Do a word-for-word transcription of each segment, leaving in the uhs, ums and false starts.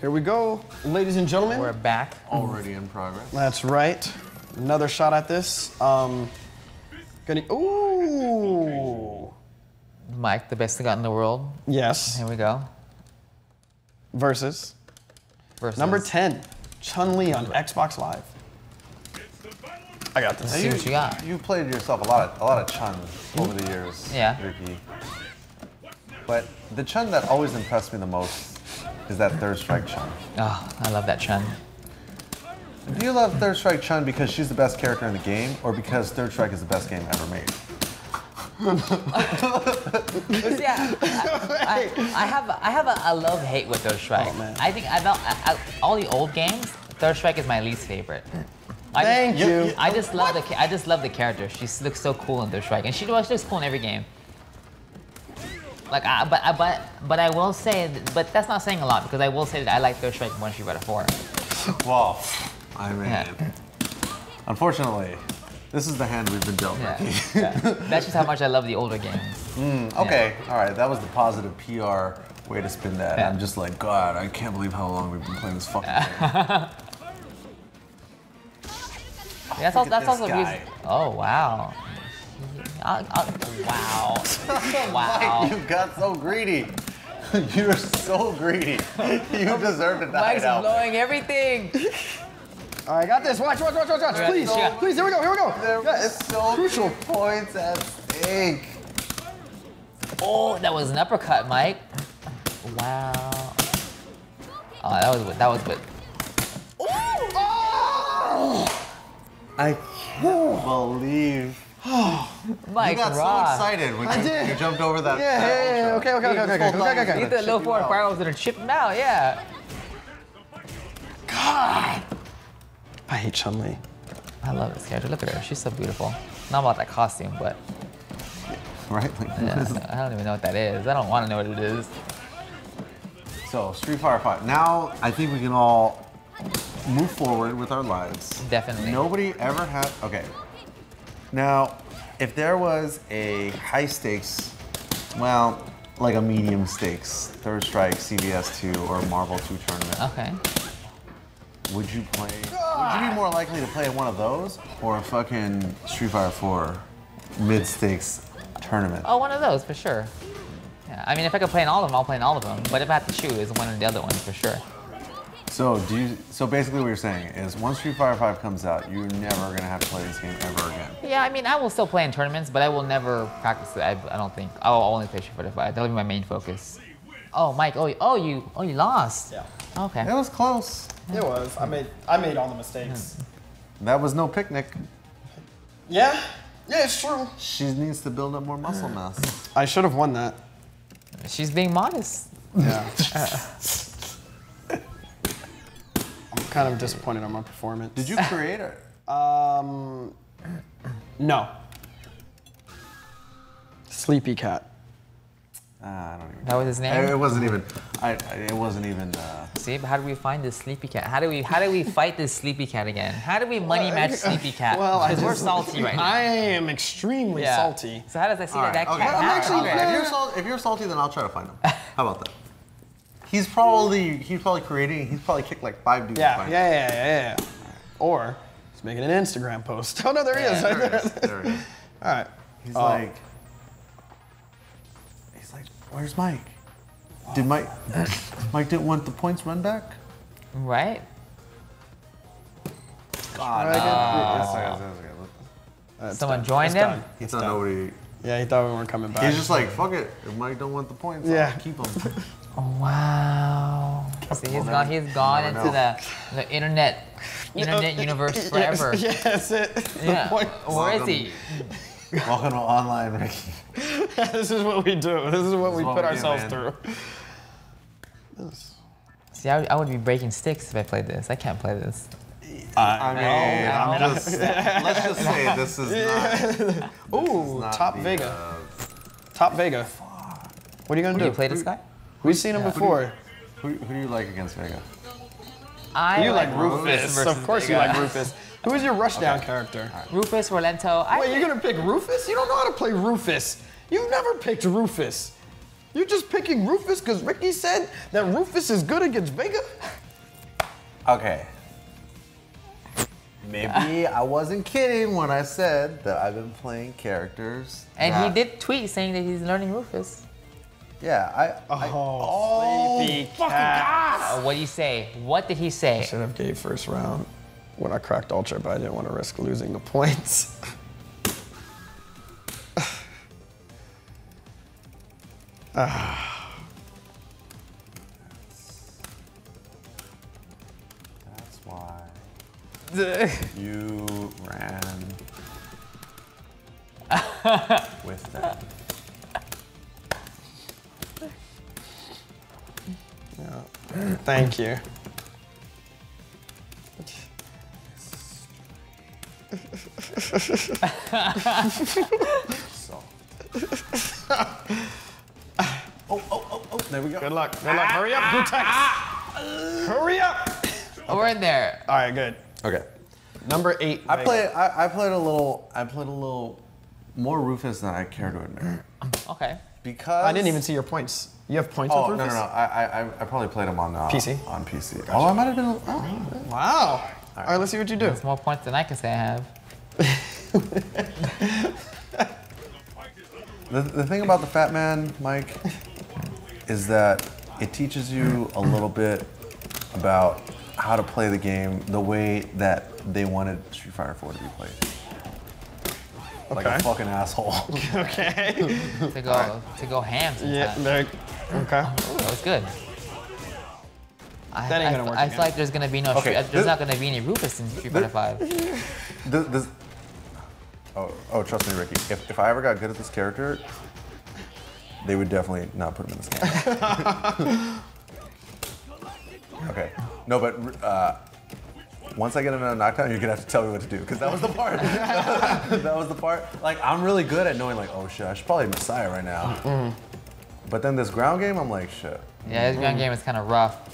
Here we go, ladies and gentlemen. We're back. Already in progress. That's right. Another shot at this. Um, gonna, ooh. Mike, the best thing out in the world. Yes. Here we go. Versus. Versus. Number ten, Chun-Li on Xbox Live. I got this. Let's see what you got. You played yourself a lot of, a lot of Chun over the years, yeah. Ricki. But the Chun that always impressed me the most is that Third Strike Chun. Oh, I love that Chun. Do you love Third Strike Chun because she's the best character in the game, or because Third Strike is the best game ever made? Yeah, I, I, I have, I have a, a love-hate with Third Strike. Oh, man. I think about I, I, all the old games, Third Strike is my least favorite. I Thank just, you. I just love what? the, I just love the character. She looks so cool in Third Strike, and she, well, she looks cool in every game. Like, I, but, I, but, but I will say, that, but that's not saying a lot, because I will say that I like Third Strike more than Street Fighter four. Well, I mean, yeah. Unfortunately, this is the hand we've been dealt, yeah. Ricki. Yeah. That's just how much I love the older games. Mm, okay, yeah. All right, that was the positive P R way to spin that. Yeah. I'm just like, God, I can't believe how long we've been playing this fucking game. That's all. That's also music. Oh, wow. I'll, I'll, wow. Wow. Mike, you got so greedy. You're so greedy. You deserve to die. Mike's now. blowing everything. I got this. Watch, watch, watch, watch, watch. Please. So, please, here we go, here we go. There was so crucial points at stake. Oh, that was an uppercut, Mike. Wow. Oh, that was good. That was good. Ooh. Oh! I can't believe. Oh, Mike you got Ross. so excited when you, I did. you jumped over that. Yeah, that yeah, yeah. Okay, okay, okay, okay, okay, okay, okay. Either low forward firewalls that are chipped now, yeah. God, I hate Chun-Li. I love this character. Look at her. She's so beautiful. Not about that costume, but right. Like, yeah, I don't even know what that is. I don't want to know what it is. So, Street Fighter five. Now, I think we can all move forward with our lives. Definitely. Nobody ever had. Okay. Now, if there was a high stakes, well, like a medium stakes, Third Strike, C B S two, or Marvel two tournament. Okay. Would you play, would you be more likely to play one of those or a fucking Street Fighter four mid-stakes tournament? Oh, one of those, for sure. Yeah, I mean, if I could play in all of them, I'll play in all of them. But if I have to choose, one of the other ones, for sure. So do you, so basically what you're saying is once Street Fighter five comes out, you're never going to have to play this game ever again. Yeah, I mean, I will still play in tournaments, but I will never practice it, I, I don't think. I will only play Street Fighter five. That'll be my main focus. Oh, Mike, oh, oh, you, oh, you lost. Yeah. Okay. It was close. It was. I made, I made all the mistakes. That was no picnic. Yeah. Yeah, it's true. She needs to build up more muscle mass. I should have won that. She's being modest. Yeah. Kind of disappointed on my performance. Did you create it? Um, no. Sleepy Cat. Uh, I don't even. That was his name. I, it wasn't even. I. It wasn't even. Uh... See, but how do we find this Sleepy Cat? How do we? How do we fight this Sleepy Cat again? How do we money match Sleepy Cat? Well, because we're salty right now. I am extremely yeah. salty. So how does I see right, that that okay. cat? I'm actually. Okay. If, you're sal if you're salty, then I'll try to find him. How about that? He's probably he's probably creating. He's probably kicked like five dudes. Yeah, yeah, yeah, yeah, yeah. Or he's making an Instagram post. Oh no, there he yeah, is. There right there. Is, there he is. All right. He's um, like, he's like, where's Mike? Wow. Did Mike? Mike didn't want the points run back. Right. God. Oh, no. uh, Someone joined him. He thought nobody. Yeah, he thought we weren't coming back. He's just like, fuck it. If Mike don't want the points, yeah, I'll keep them. Wow. See, he's gone, he's gone into the, the internet internet no, universe forever. Yes, yes it. Yeah. Where is he? Welcome to online, Ricki. This is what we do. This is what this we what put we ourselves do, through. This. See, I, I would be breaking sticks if I played this. I can't play this. Uh, I mean, no, I'm no. just, let's just say this is not. Ooh, is top, not Vega. The, uh, top Vega. Top Vega. What are you gonna do? Do you play this guy? We've seen him yeah. before. Who do, you, who, who do you like against Vega? I you like, like Rufus. Rufus of course Vega. you like Rufus. Who is your rushdown okay. character? Right. Rufus, Rolento. I Wait, you're gonna pick Rufus? You don't know how to play Rufus. You've never picked Rufus. You're just picking Rufus because Ricki said that Rufus is good against Vega? Okay. Maybe I wasn't kidding when I said that I've been playing characters. And that... he did tweet saying that he's learning Rufus. Yeah, I. I oh, Sleepy Cat. Fucking God. Uh, what did he say? What did he say? I should have gave first round when I cracked Ultra, but I didn't want to risk losing the points. uh. You ran with them. No. Thank you. Soft. oh, oh, oh, oh, there we go. Good luck. Good luck. Ah, hurry up, Gootecks. Ah, ah. Hurry up. Okay. We're in there. All right, good. Okay, number eight. I played. I, I played a little. I played a little more Rufus than I care to admit. Okay. Because I didn't even see your points. You have points. Oh with Rufus? no no no! I I I probably played him on uh, P C. On P C. Gotcha. Oh, I might have been. Oh, wow. Wow. All right. All right, let's see what you do. That's more points than I can say I have. the the thing about the Fat Man, Mike, is that it teaches you a little bit about how to play the game the way that they wanted Street Fighter four to be played. Okay. Like a fucking asshole. Okay. to go right. to go ham sometimes. Yeah, okay. Ooh, that was good. That I, ain't gonna I, work I again. feel like there's gonna be no okay. there's this, not gonna be any Rufus in Street Fighter five. This, this, oh, oh, trust me, Ricki. If, if I ever got good at this character, they would definitely not put him in this game. Okay. No, but uh, once I get into a knockdown, you're gonna have to tell me what to do, because that was the part. that was the part. Like, I'm really good at knowing, like, oh shit, I should probably Messiah right now. Mm-hmm. But then this ground game, I'm like, shit. Yeah, this ground mm-hmm. game is kind of rough.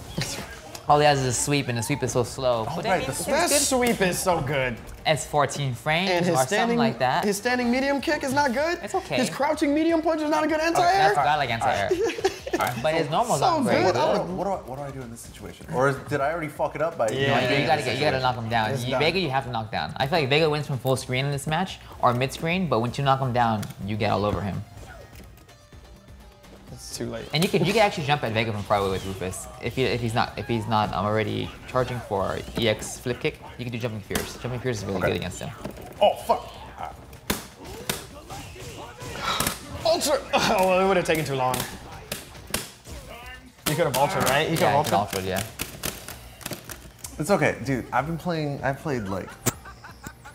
All he has is a sweep, and the sweep is so slow. Oh, but right, that the that sweep is so good. It's fourteen frames and his or standing, something like that. His standing medium kick is not good. It's okay. His crouching medium punch is not a good anti-air. Okay, that's I like anti-air. Right. But so, his normal's so not great. What, what, do I, what do I do in this situation? Or is, did I already fuck it up by? Yeah, no, you, you gotta get, you gotta knock him down. You, Vega, you have to knock down. I feel like Vega wins from full screen in this match or mid screen, but once you knock him down, you get all over him. It's too late. And you can you can actually jump at Vega from far away with Rufus if he, if he's not if he's not um, already charging for E X flip kick. You can do jumping fierce. Jumping fierce is really okay. good against him. Oh fuck! Ultra! Oh, well, it would have taken too long. You could have altered, right? You could have yeah, altered, yeah. It's okay, dude. I've been playing. I played like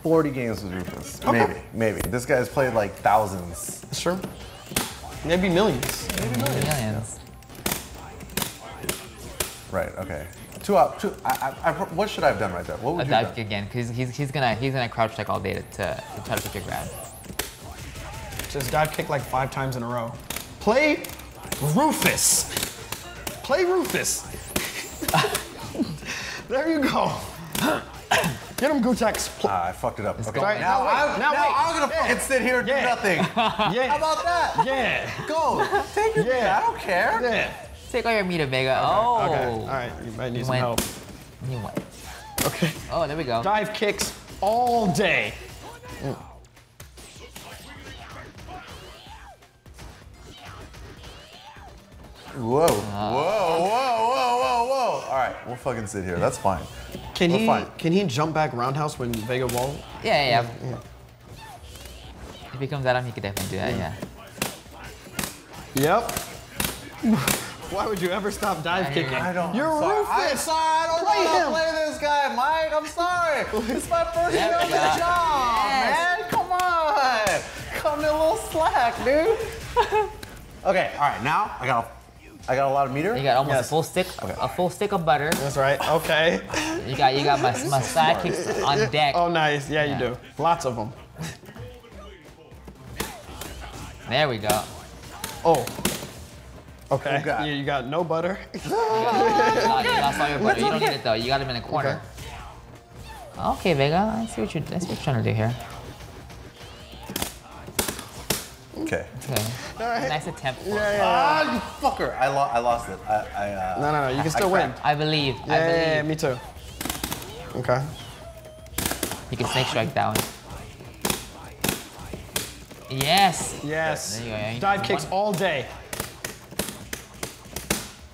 forty games with Rufus. Okay. Maybe, maybe. This guy's played like thousands. Sure. Maybe millions. Maybe millions. millions. Yeah. Right. Okay. Two up. Two. I, I, I, what should I have done right there? What would a you have done? A dive kick again, because he's, he's gonna he's gonna crouch like all day to, to try to pick your grab. Just dive kick like five times in a row. Play Rufus. Play Rufus. There you go. Get him, Gootecks. Ah, I fucked it up. Okay. Right, now, now, now, now I'm gonna yeah. fucking sit here and yeah. do nothing. Yeah. How about that? Yeah. Go. Take your. Yeah. I don't care. Yeah. Take all your meat, Vega. Okay. Oh. Okay. All right. You might need you some went. help. You went. Okay. Oh, there we go. Dive kicks all day. Mm. Whoa, uh, whoa, whoa, whoa, whoa, whoa. All right, we'll fucking sit here. That's fine. Can We're he fine. Can he jump back roundhouse when Vega wall? Yeah, yeah, yeah. yeah. If he comes at him, he could definitely do that, yeah. yeah. Yep. Why would you ever stop dive I kicking? I don't, You're Rufus! I'm sorry, I don't play know him. How to play this guy, Mike. I'm sorry. It's my first year on the job, yes. man. Come on. Come to a little slack, dude. Okay, all right, now I got I got a lot of meter. You got almost yes. a full stick, okay. a full stick of butter. That's right. Okay. You got you got my my side kicks on deck. Oh, nice. Yeah, yeah, you do. Lots of them. There we go. Oh. Okay. You got, you, you got no butter. You got, you got, you got, you got all your butter. You don't get it though. You got him in a corner. Okay, okay Vega. I see what you're. I see what you're trying to do here. Okay. Okay. All right. Nice attempt. Yeah, yeah, yeah. Ah, you fucker! I, lo I lost it. I, I, uh, no, no, no. You can still I win. I believe. Yeah, I believe. Yeah, yeah, me too. Okay. You can snake strike that one. Yes. Yes. There you go. Dive kicks all day.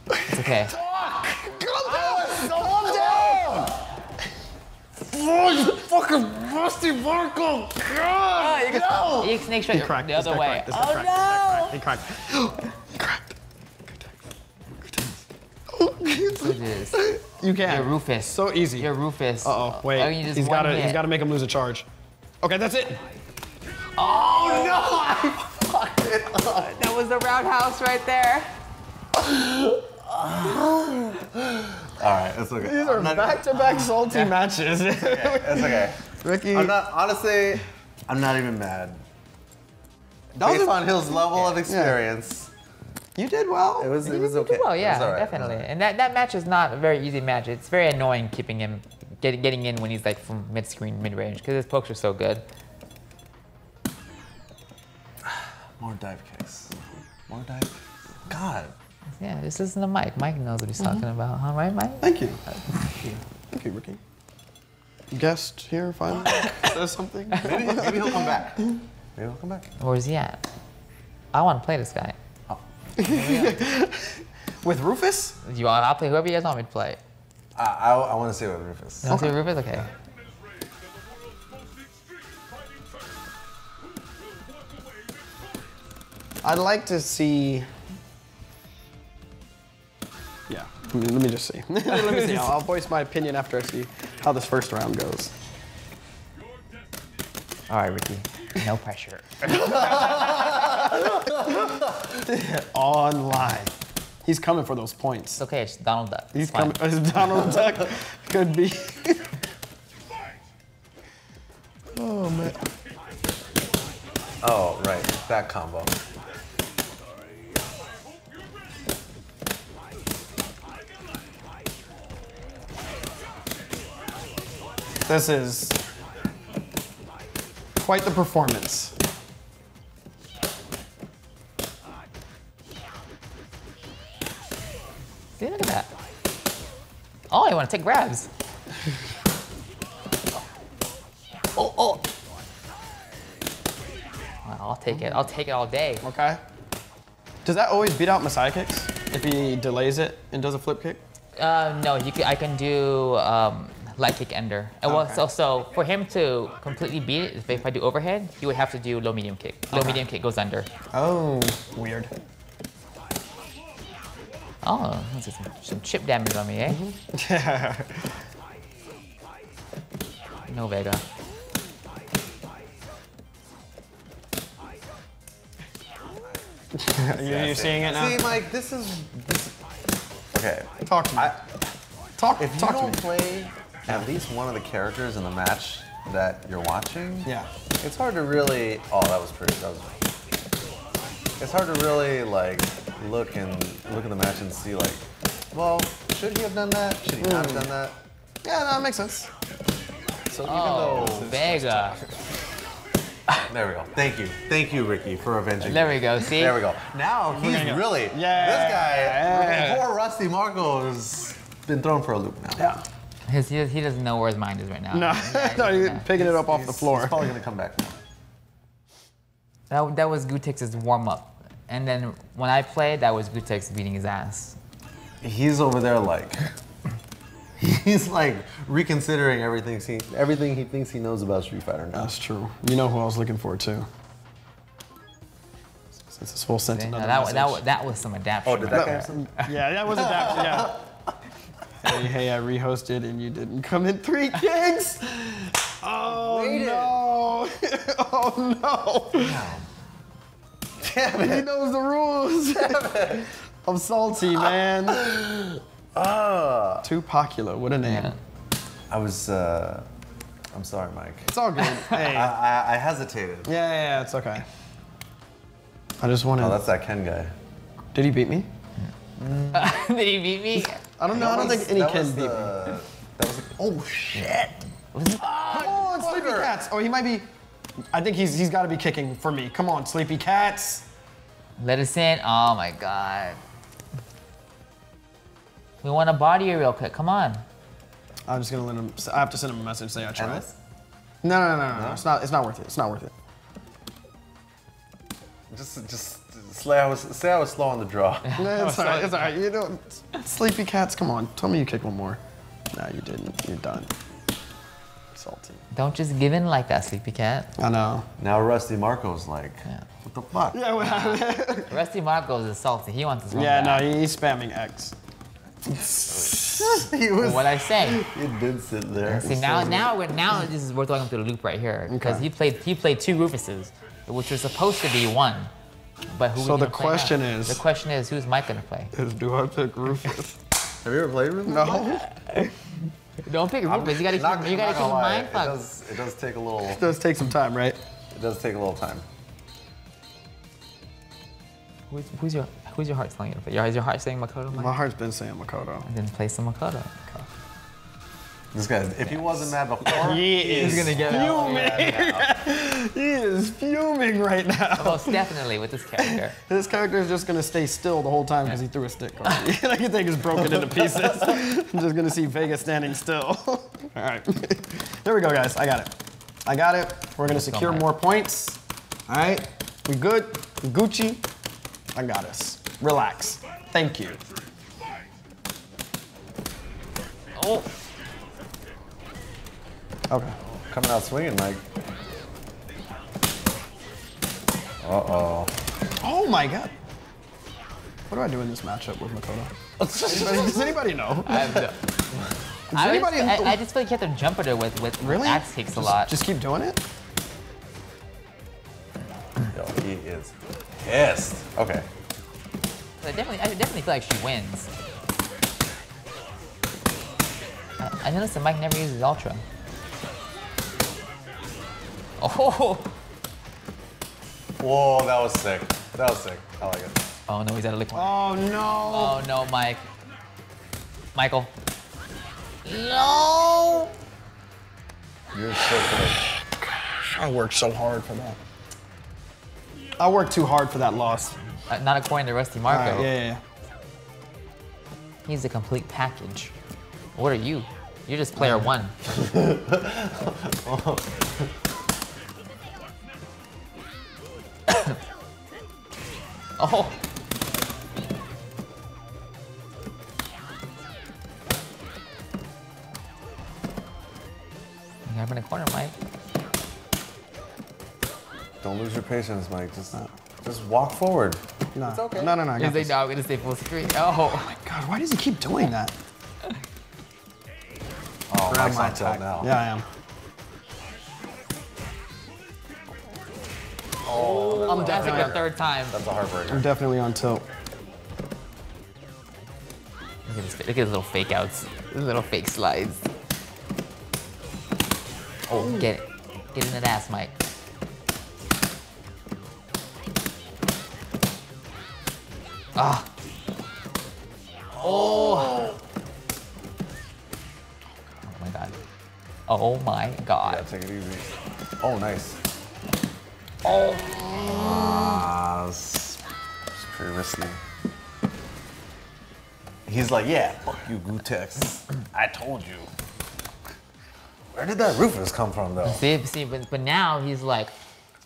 It's okay. Fuck! Calm down! Calm down! Oh, you fucking Rusty Marco! God! Oh, you can, no! You can snake strike the cracked. Other way. Cracked. Oh cracked. No! He cracked. He cracked. Gootecks. You can't. You're Rufus. So easy. You're Rufus. Uh-oh, wait. I mean, he's gotta, he's gotta make him lose a charge. Okay, that's it. Oh, no! I fucked it up. That was the roundhouse right there. Alright, it's okay. These are back-to-back salty yeah. matches. It's okay. It's okay. Ricki. I'm not, honestly, I'm not even mad. That Based was on Hill's level yeah. of experience. Yeah. You did well. It was, it was okay. You did well, yeah, right. definitely. Right. And that, that match is not a very easy match. It's very annoying keeping him, get, getting in when he's like from mid-screen, mid-range, because his pokes are so good. More dive kicks. More dive kicks. God. Yeah, just listen to Mike. Mike knows what he's mm-hmm. talking about, huh? Right, Mike? Thank you. Thank you. Thank you, Ricki. Guest here, finally, says something. Maybe, maybe he'll come back. Maybe he'll come back. Where's he at? I want to play this guy. Oh. With Rufus? You want? I'll play whoever you guys want me to play. Uh, I, I want to see with Rufus. You want to okay. see with Rufus? Okay. Yeah. I'd like to see. Yeah, let me just see. Let me see. I'll, I'll voice my opinion after I see how this first round goes. All right, Ricki. No pressure. Online. He's coming for those points. It's okay, it's Donald Duck. He's coming. It's Donald Duck. Could be. Oh man. Oh right, that combo. This is quite the performance. See, look at that. Oh, I want to take grabs. Oh, oh. Well, I'll take it. I'll take it all day. Okay. Does that always beat out Messiah kicks if he delays it and does a flip kick? Uh, no, you can, I can do. Um, Light kick ender. And okay. well, so, so for him to completely beat it, if, if I do overhead, he would have to do low medium kick. Low okay. medium kick goes under. Oh, weird. Oh, that's some, some chip damage on me, eh? Mm-hmm. No Vega. You're, you're seeing it now? See, Mike, this is. This... Okay. Talk to me. I... Talk, if talk you don't to me. play. At least one of the characters in the match that you're watching. Yeah. It's hard to really. Oh, that was pretty. That was. It's hard to really like look and look at the match and see like, well, should he have done that? Should he mm. not have done that? Yeah, no, that makes sense. So oh, even though Vega. There we go. Thank you, thank you, Ricki, for avenging. There me. we go. See. There we go. Now he's go. really. Yeah. This guy. Yeah. Poor Rusty Marco has been thrown for a loop now. Yeah. His, he, he doesn't know where his mind is right now. No, yeah, no he's picking it up he's, off the floor. He's probably going to come back now. That, that was Gootecks' warm-up. And then when I played, that was Gootecks beating his ass. He's over there like... he's like reconsidering everything he, everything he thinks he knows about Street Fighter now. That's true. You know who I was looking for, too. Since this whole sentence... No, that, that, that was some adaptation. Oh, did that, that have some? Yeah, that was adaptation, yeah. Hey, hey, I rehosted and you didn't come in three gigs. Oh no! Oh no! Damn. Damn it. He knows the rules. Damn it. I'm salty, man. Uh, Tupacula, what a name. Yeah. I was. Uh, I'm sorry, Mike. It's all good. Hey. I, I, I hesitated. Yeah, yeah, yeah, it's okay. I just wanted. Oh, that's that Ken guy. Did he beat me? Mm. Did he beat me? I don't know. I don't think any Ken beat me. That was like, oh shit! Oh, come on, Sleepy Cats! Oh, he might be. I think he's he's got to be kicking for me. Come on, Sleepy Cats. Let us in. Oh my god. We want to body you real quick. Come on. I'm just gonna let him. I have to send him a message. Say I tried. No, no, no, no, no, no. It's not. It's not worth it. It's not worth it. Just, just say I was, say I was slow on the draw. No, it's alright. It's alright. You know, Sleepy Cats. Come on. Tell me you kicked one more. No, you didn't. You're done. Salty. Don't just give in like that, Sleepy Cat. I know. Now Rusty Marco's like, yeah. What the fuck? Yeah, what happened? Rusty Marco's is salty. He wants his own. Yeah, back. No, he's spamming X. He was, what I say? He did sit there. See, now, so now, we're, now this is worth going through the loop right here because okay. he played, he played two Rufuses, which was supposed to be one, but who? So the question now? is, the question is, who's Mike gonna play? Is do I pick Rufus? Have you ever played Rufus? No. Don't pick Rufus. You gotta not, keep, you gotta keep mind fucked. It does, it does take a little. It does take some time, right? It does take a little time. Who's, who's your? Who's your heart telling you to play? Your, is your heart saying Makoto? Mike? My heart's been saying Makoto. And then play some Makoto. Okay. This guy, if he wasn't mad before, he is he's gonna get fuming. He is fuming right now. Most definitely with this character. This character is just gonna stay still the whole time because he threw a stick on me. Like you think it's broken into pieces. I'm just gonna see Vega standing still. All right. There we go, guys. I got it. I got it. We're gonna secure more points. All right. We good. We Gucci. I got us. Relax. Thank you. Oh. Okay. Coming out swinging, Mike. Uh-oh. Oh my god. What do I do in this matchup with Makoto? Does anybody know? I have no. Does I anybody just, know? I, I just feel like you have to jump at her with, with, really? with axe kicks a lot. Just keep doing it? Yo, he is pissed. Okay. I definitely, I definitely feel like she wins. I, I noticed that Mike never uses Ultra. Oh! Whoa, that was sick. That was sick. I like it. Oh no, he's out of liquid. Oh no! Oh no, Mike. Michael. No! You're so good. Gosh, I worked so hard for that. I worked too hard for that loss. Uh, not according to Rusty Marco. Right, yeah, yeah. He's a complete package. What are you? You're just player one. Oh. Oh. You have in a corner, Mike. Don't lose your patience, Mike. Just not. Just walk forward. No. It's okay. No, no, no. I got this. No, I'm gonna stay full screen. Oh. Oh my god, why does he keep doing that? Oh, Mike's on top now. Yeah, I am. Oh, I'm that's like the third time. That's a heartbreaker. I'm definitely on tilt. Look at his, look at his little fake outs, his little fake slides. Oh, ooh. Get it. Get in that ass, Mike. Ah. Oh. Oh my god. Oh my god. Yeah, take it easy. Oh, nice. Oh. Ah, it's pretty risky. He's like, yeah, fuck you, Gootecks. I told you. Where did that Rufus come from, though? See, see, but but now he's like,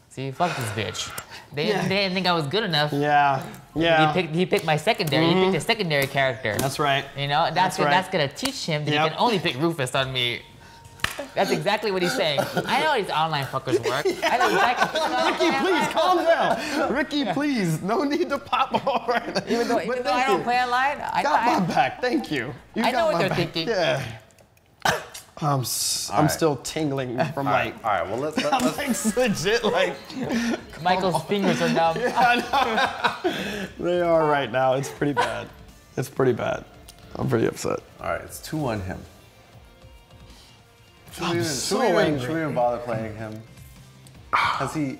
see, fuck this bitch. They, yeah. didn't, they didn't think I was good enough. Yeah, yeah. He picked, he picked my secondary. Mm-hmm. He picked a secondary character. That's right. You know, that's that's, good, right. that's gonna teach him that yep. he can only pick Rufus on me. That's exactly what he's saying. I know these online fuckers work. yeah. I know exactly. Ricki, please calm down. Ricki, please, no need to pop off right now. Even though, even though I don't play online, I got I, my back. Thank you. you I got know what they're back. thinking. Yeah. I'm, s I'm right. still tingling from like. All right, all right, well let's. let's I'm let's, like legit like. Michael's on. fingers are numb. Yeah, they are right now. It's pretty bad. It's pretty bad. I'm pretty upset. All right, it's two on him. Should, I'm we, even, so should, we, even, should we even bother playing him? Has he?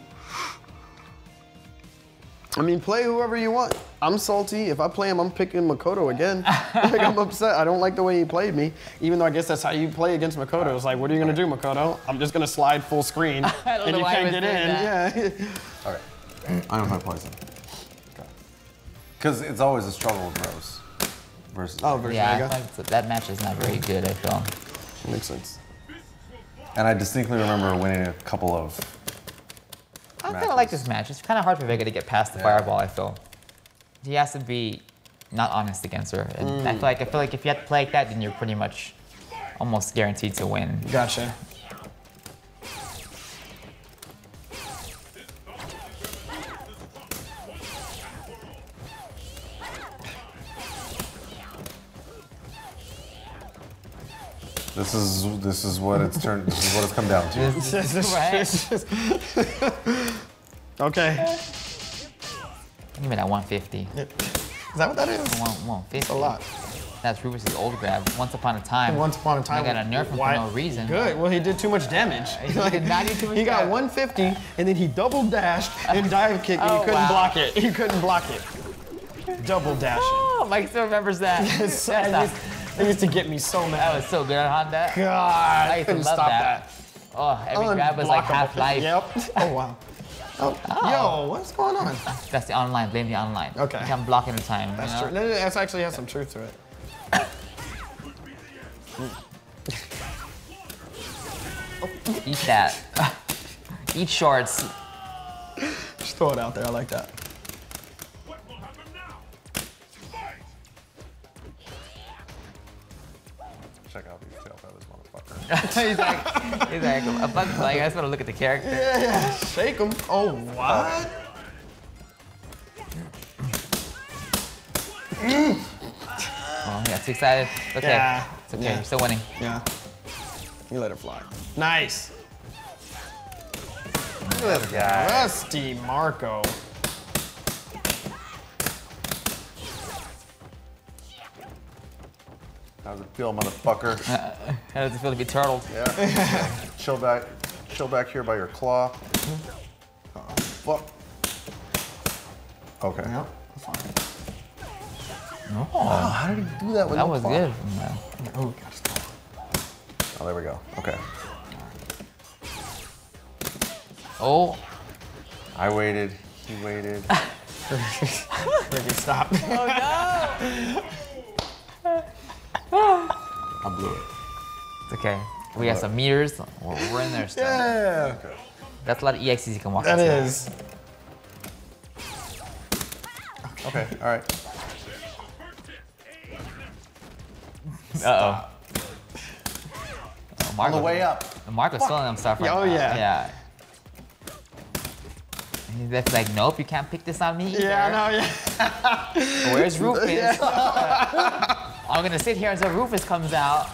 I mean, play whoever you want. I'm salty. If I play him, I'm picking Makoto again. Like, I'm upset. I don't like the way he played me. Even though I guess that's how you play against Makoto. It's like, what are you gonna do, Makoto? I'm just gonna slide full screen, and you can't get in. That. Yeah. All right. I don't have poison. Because it's always a struggle with Rose versus. Oh, versus yeah, Vega. I like that, that match is not very good. I feel. Makes sense. And I distinctly remember winning a couple of. I kind of like this match. It's kind of hard for Vega to get past the yeah. fireball. I feel. He has to be not honest against her. And mm. I feel like I feel like if you have to play like that, then you're pretty much almost guaranteed to win. Gotcha. This is this is what it's turned. This is what it's come down to. Right. Okay. Give me that one fifty. Is that what that is? one fifty. That's a lot. That's Rufus' old grab. Once upon a time. Once upon a time. I got a nerf him for no reason. Good. Well, he did too much damage. Uh, he like, did not do too much. He got damage. one fifty, and then he double dashed and dive kicked, and oh, he couldn't wow. block it. He couldn't block it. Double dashing. Oh, Mike still remembers that. Yes, that not... used to get me so mad. That was so good on Honda. God, I, I couldn't love stop that. that. Oh, every Unblock grab was like half life. Yep. Oh wow. Oh, oh. Yo, what's going on? That's the online. Blame the online. Okay. You can't block in time. That's you know? true. No, no, that actually has some truth to it. Oh. Eat that. Eat shorts. Just throw it out there. I like that. Check out these tail feathers, motherfucker. He's like, he's like, a bug like, I just want to look at the character. Yeah, yeah. Shake him. Oh, what? Mm. Oh, yeah, too excited. Okay. Yeah. It's okay, yeah. You're still winning. Yeah. You let her fly. Nice. Look at that guy. Rusty Marco. How does it feel, motherfucker? Uh, how does it feel to be turtled? Yeah. Chill back, chill back here by your claw. Uh-oh. Fuck. Okay. Yeah, that's fine. Oh. oh, how did he do that with that no was claw? Good. No. Oh, gotta stop. Oh, there we go. Okay. Oh. I waited. He waited. Ricki, stop. Oh no. I blew it. It's okay. We got some meters. Well, we're in there still. Yeah. Okay. That's a lot of E X Es you can walk. That is. Okay. All right. Uh oh. Oh Mark on the way up. Mark was filling them stuff right oh, now. Oh yeah. Yeah. That's like, nope, you can't pick this on me either. Yeah, no, yeah. Where's Rufus? Yeah. I'm gonna sit here until Rufus comes out.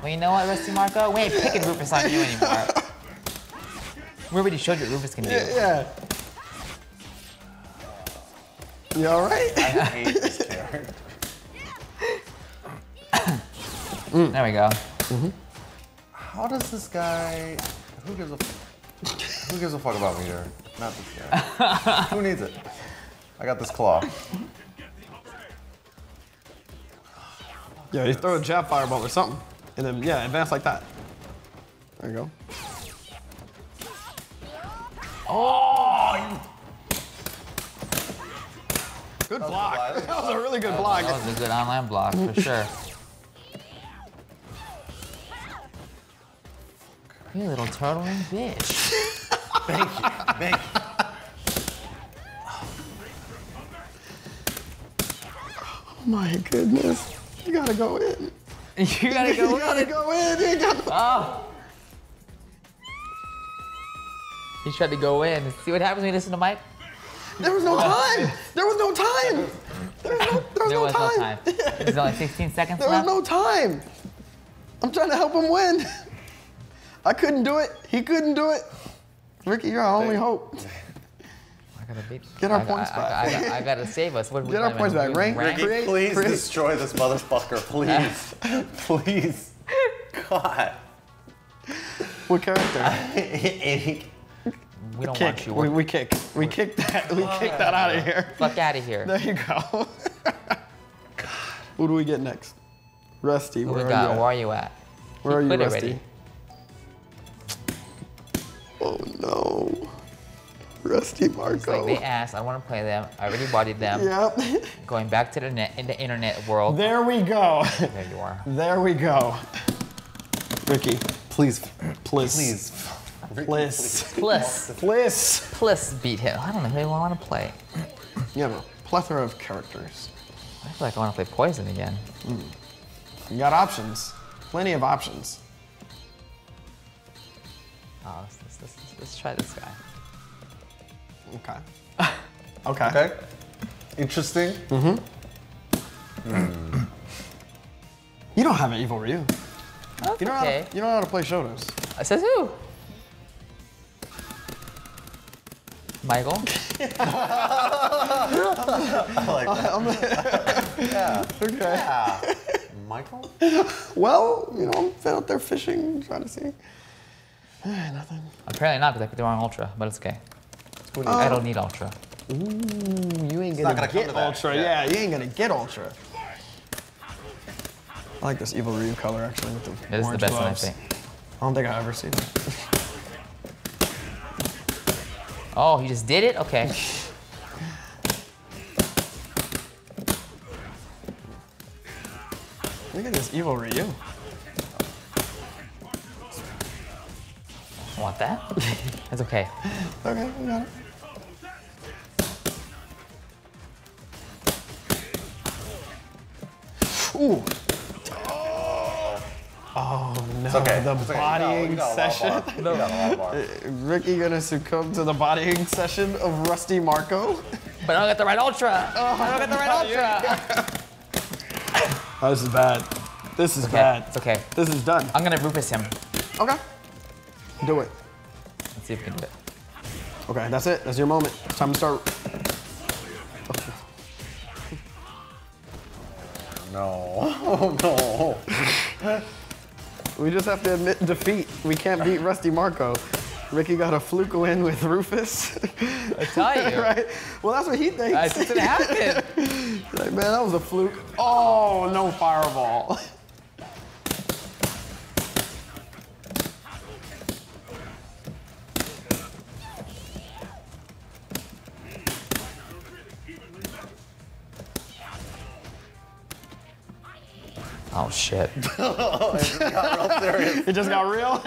Well, you know what, Rusty Marco? We ain't picking Rufus on you anymore. We already showed you what Rufus can do. Yeah. You all right? I hate this character. Mm. There we go. Mm-hmm. How does this guy? Who gives a? Who gives a fuck about me here? Not this guy. Who needs it? I got this claw. Yeah, you throw a jab fireball or something. And then, yeah, advance like that. There you go. Oh! Good that block. Was that was a really good that block. That was a good online block, for sure. You little turtling bitch. Thank you, thank you. Oh my goodness. You gotta go in. You gotta go you in. You gotta go in. You gotta... Oh. He tried to go in. See what happens when you listen to Mike? There was no time. There was no time. There was no, there was there no was time. No time. There's only sixteen seconds there left. There was no time. I'm trying to help him win. I couldn't do it. He couldn't do it. Ricki, you're our only hope. I gotta beat. Get our I, points I, back. I, I, I, I gotta save us. What, Get our points back. Rank, rank, Ricki, please rank. destroy this motherfucker. Please. Please. God. What character? Any We don't kick. want you. We, we kick. We We're... kick that. We oh, kick that out of here. Fuck out of here. There you go. God. What do we get next? Rusty. Where, we got? Are, you Where are you at? Where he are you, Rusty? Oh no. Rusty Marco. It's like they asked, I want to play them. I already bodied them. Yep. Going back to the net in the internet world. There we go. There you are. There we go. Ricki, please, please, please, please, please, please, please beat him. I don't know who I want to play. You have a plethora of characters. I feel like I want to play Poison again. Mm. You got options. Plenty of options. Oh, let's, let's, let's, let's try this guy. Okay. okay. Okay. Interesting. Mm-hmm. Mm. You don't have an Evil Ryu. Oh, you, know okay. how to, you know how to play shotos. It says who? Michael? I like that. I'm, yeah. Okay. Yeah. Michael? Well, you know, I'm out there fishing, trying to see. Nothing. Apparently not, because I put the wrong Ultra, but it's okay. Um, I don't need Ultra. Ooh, you ain't gonna, gonna get Ultra. Yeah. yeah, you ain't gonna get Ultra. I like this Evil Ryu color, actually, with the orange gloves. It is the best one, I think. I don't think I've ever seen it. Oh, he just did it? Okay. Look at this Evil Ryu. Want that? That's okay. Okay, we got it. Ooh. Oh no, okay. the okay. bodying no, session. No. Ricki gonna succumb to the bodying session of Rusty Marco. But I don't get the right Ultra. Oh, I don't get the right Ultra. Oh, this is bad. This is okay. bad. It's okay. This is done. I'm gonna Rufus him. Okay. Do it. Let's see if we can do it. Okay, that's it. That's your moment. It's time to start. Oh. No. Oh, no. We just have to admit defeat. We can't beat Rusty Marco. Ricki got a fluke win with Rufus. I tell you. Right? Well, that's what he thinks. That's what's gonna happen. Like, man, that was a fluke. Oh, no fireball. Oh shit! Oh, it just got real serious. It just got real.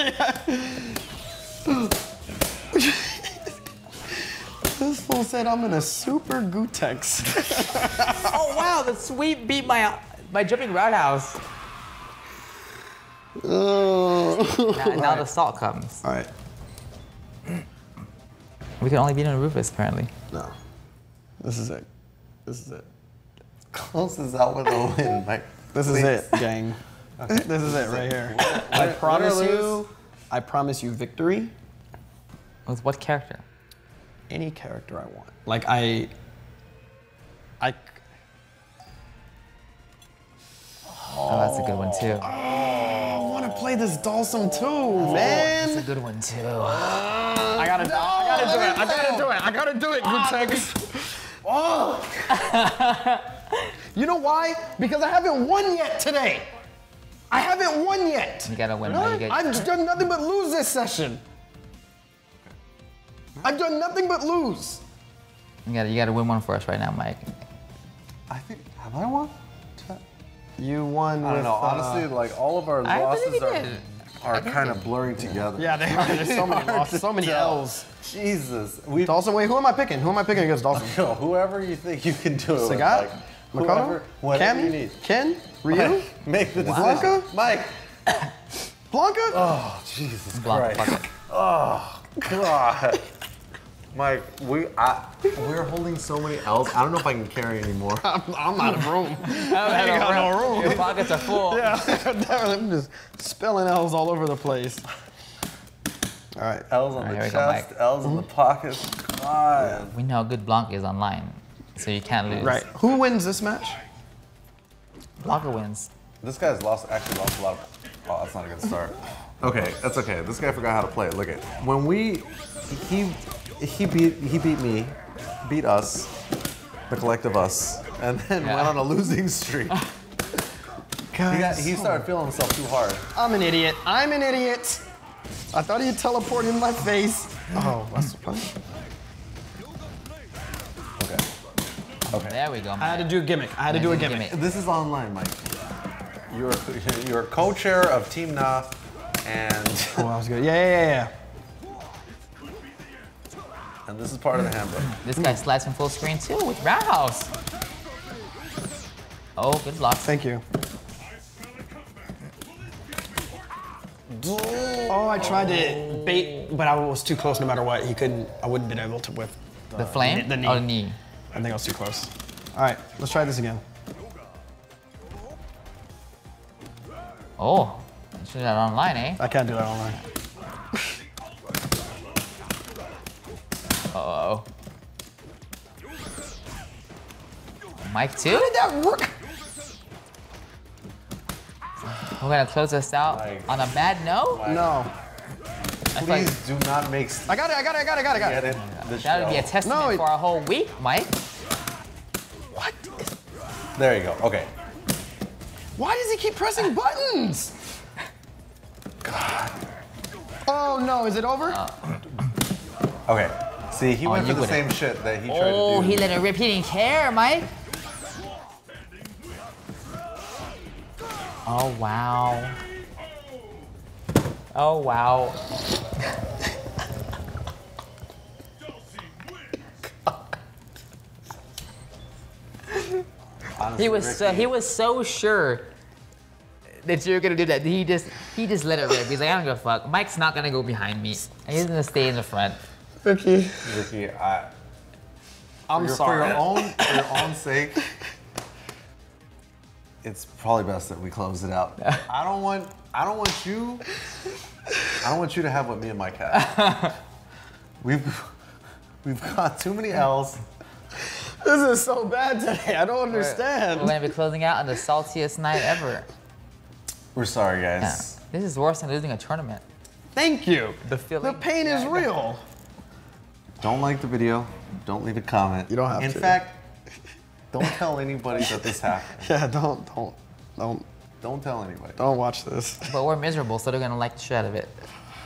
This fool said I'm in a super Gootecks. Oh wow! The sweep beat my my jumping roundhouse. Oh. Now, now right. the salt comes. All right. We can only beat on Rufus apparently. No. This is it. This is it. Closes out with a win, Mike. This Please. is it, gang. Okay. This is it right here. I promise you, I promise you victory. With what character? Any character I want. Like I, I. Oh, that's a good one too. Oh, I want to play this Dalsum too, oh, man. That's a good one too. Uh, I gotta, no, I gotta do it. I gotta do it. I gotta do it. Gootecks. Oh. You know why? Because I haven't won yet today. I haven't won yet. You gotta win. Really? You get... I've done nothing but lose this session. I've done nothing but lose. You gotta, you gotta win one for us right now, Mike. I think, have I won? You won. I don't know. Honestly, uh, like all of our I losses are, are kind of blurring together. Yeah, they are. There's so many losses, so many L's. Jesus. We Dawson, wait, who am I picking? Who am I picking against Dawson? No, whoever you think you can do it. With, like, Makoto? Whatever Cam, you need. Ken? Ryu? Mike, make the decision. Blanca? Mike! Blanca? Oh, Jesus Blanca, Christ. Blanca. Oh, God. Mike, we, I, we're holding so many L's. I don't know if I can carry anymore. I'm, I'm out of room. I ain't got no room. Your pockets are full. Yeah, I'm just spilling L's all over the place. All right, L's on all the right, chest, go, L's in the pockets. God. We know how good Blanca is online. So you can't lose. Right. Who wins this match? Blanca wins. This guy's lost. Actually, lost a lot. Of, oh, that's not a good start. Okay, that's okay. This guy forgot how to play. Look at when we he he beat he beat me, beat us, the collective us, and then yeah. went on a losing streak. Guys, he, got, he started feeling himself too hard. I'm an idiot. I'm an idiot. I thought he'd teleport in my face. Oh, that's funny. Okay. Okay. There we go, Mike. I had to do a gimmick. I had to do a gimmick. gimmick. This is online, Mike. You're you're co-chair of Team Nah. And oh, that was good. Yeah, yeah, yeah. And this is part of the handbook. This guy slides from full screen too with roundhouse. Oh, good block. Thank you. Oh, I tried oh. to bait, but I was too close. No matter what, he couldn't. I wouldn't have been able to whiff the, the flame. The knee. Oh, the knee. I think I was too close. All right, let's try this again. Oh. Do that online, eh? I can't do that online. Uh-oh. Mike too? How did that work? We're gonna close this out like, on a bad no? Like, no. Please like, do not make... I got it, I got it, I got it, I got it. it that would be a testament no, it... for our whole week, Mike. What? Is... There you go, okay. Why does he keep pressing buttons? God. Oh no, is it over? Uh, okay. See, he oh, went for the same shit that he oh, tried to do. Oh, he let it rip. He didn't care, Mike. Oh, wow. Oh, wow. Honestly, he was so, he was so sure that you're gonna do that. He just he just let it rip. He's like, I don't give a fuck. Mike's not gonna go behind me. He's gonna stay in the front. Ricki. Ricki, I I'm for sorry. Your, for your own for your own sake, it's probably best that we close it out. I don't want I don't want you I don't want you to have what me and Mike have. We've we've got too many L's. This is so bad today. I don't understand. We're, we're gonna be closing out on the saltiest night ever. We're sorry, guys. Yeah. This is worse than losing a tournament. Thank you. The feeling. The pain yeah, is real. Don't like the video. Don't leave a comment. You don't have In to. In fact, don't tell anybody that this happened. Yeah, don't, don't, don't. Don't tell anybody. Don't watch this. But we're miserable, so they're gonna like the shit out of it.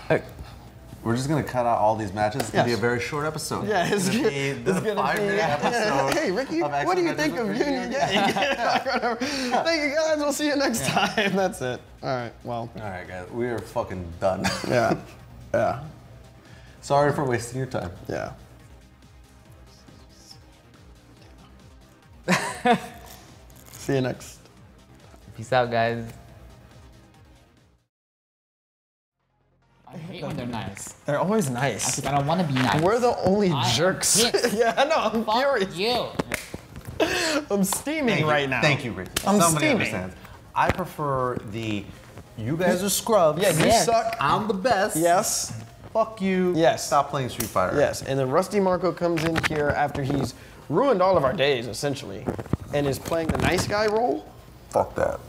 Hey. We're just gonna cut out all these matches. It's gonna yes. be a very short episode. Yeah, it's, it's gonna be the five-minute episode. Hey, Ricki, what do you think of Union Gang? Thank you guys. We'll see you next yeah. time. That's it. All right. Well. All right, guys. We are fucking done. Yeah. Yeah. Sorry for wasting your time. Yeah. See you next. Peace out, guys. I hate when they're nice. They're always nice. I don't want to be nice. We're the only I jerks. Yeah, I know. I'm Fuck furious. you. I'm steaming Thank right you. now. Thank you, Ricki. I'm Somebody steaming. Understands. I prefer the you guys are scrubs. Yeah, you yes. suck. I'm the best. Yes. Fuck you. Yes. Stop playing Street Fighter. Yes. And then Rusty Marco comes in here after he's ruined all of our days, essentially, and is playing the nice guy role. Fuck that.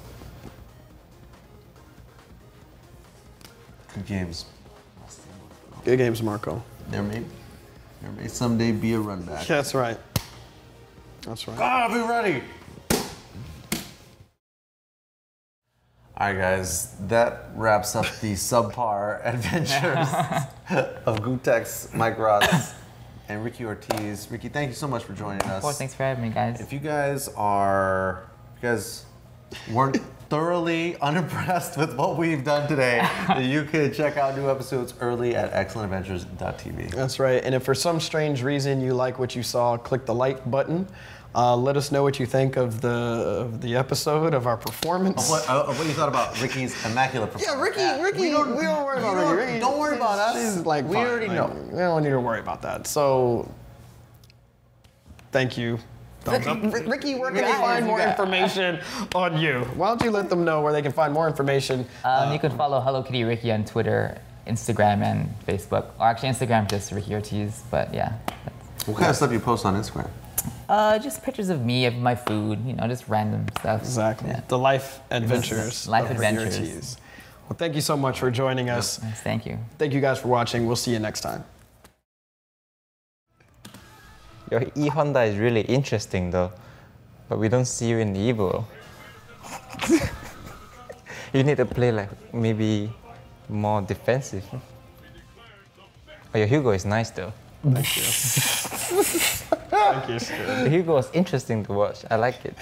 Good games. Good games, Marco. There may, there may someday be a run back. That's right. That's right. Ah, be ready! All right, guys. That wraps up the subpar adventures of Gootecks, Mike Ross, and Ricki Ortiz. Ricki, thank you so much for joining us. Of course, thanks for having me, guys. If you guys are, if you guys weren't thoroughly unimpressed with what we've done today, you could check out new episodes early at excellent adventures dot T V. That's right, and if for some strange reason you like what you saw, click the like button. Uh, let us know what you think of the of the episode, of our performance. Of what, of what you thought about Ricki's immaculate performance. Yeah, Ricki, yeah. Ricki, we don't, we don't worry about don't, Ricki. Don't worry about us. She's like, we fine, already like, know. We don't need to worry about that, so thank you. Ricki, Ricki, where can they find more information on you? Why don't you let them know where they can find more information? Um, um, you can follow Hello Kitty Ricki on Twitter, Instagram, and Facebook. Or actually, Instagram just Ricki Ortiz, but yeah. What kind yeah. of stuff do you post on Instagram? Uh, just pictures of me, of my food, you know, just random stuff. Exactly. Yeah. The life adventures. Life adventures. Well, thank you so much for joining us. Yes, thank you. Thank you guys for watching. We'll see you next time. Your E-Honda is really interesting, though. But we don't see you in the Evil. You need to play like maybe more defensive. Oh, your Hugo is nice, though. Thank you. Thank you, Stuart. Hugo was interesting to watch. I like it.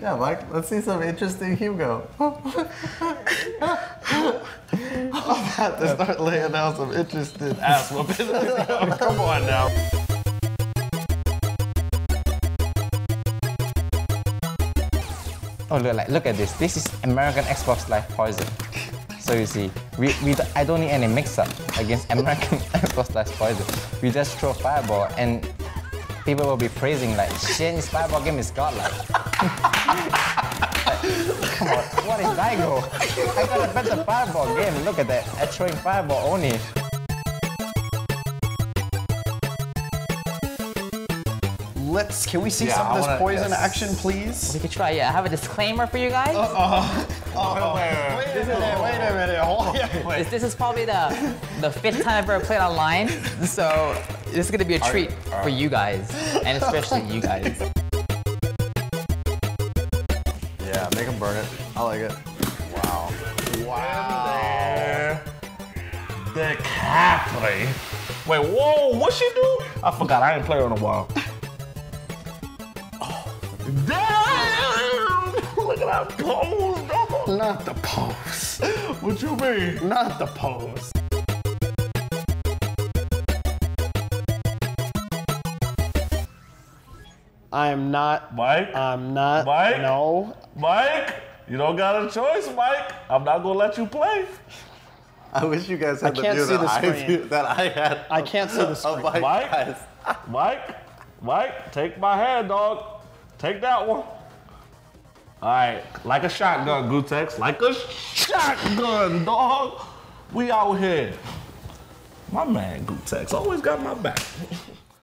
Yeah, Mike, let's see some interesting Hugo. I'm about to start laying out some interesting ass whooping. Come on now. Oh, look, like, look at this. This is American Xbox Live Poison. So you see, we, we, I don't need any mix-up against American Xbox Live Poison. We just throw fireball and people will be praising like, shit, this fireball game is godlike. Like, come on, what is Daigo? I got a better fireball game. Look at that. I'm throwing fireball only. Let's, can we see yeah, some of this wanna, poison yes. action, please? We could try, yeah. I have a disclaimer for you guys. Uh-oh. Uh-oh. Wait, wait, wait, wait, wait, wait a minute. Oh, yeah, wait. This, this is probably the, the fifth time I've ever played online, so this is going to be a treat you, uh, for you guys, and especially you guys. Yeah, make them burn it. I like it. Wow. Wow. The Caffrey. Wait, whoa, what she do? I forgot, I ain't played her in a while. Damn! Look at that pose, dog! Not the pose. What you mean? Not the pose. I am not. Mike? I'm not. Mike? No. Mike? You don't got a choice, Mike. I'm not gonna let you play. I wish you guys had the view that I do, that I had. I can't see the screen. Mike? Mike? Mike? Mike? Take my hand, dog. Take that one. All right, like a shotgun, Gootecks. Like a shotgun, dog. We out here. My man, Gootecks, always got my back.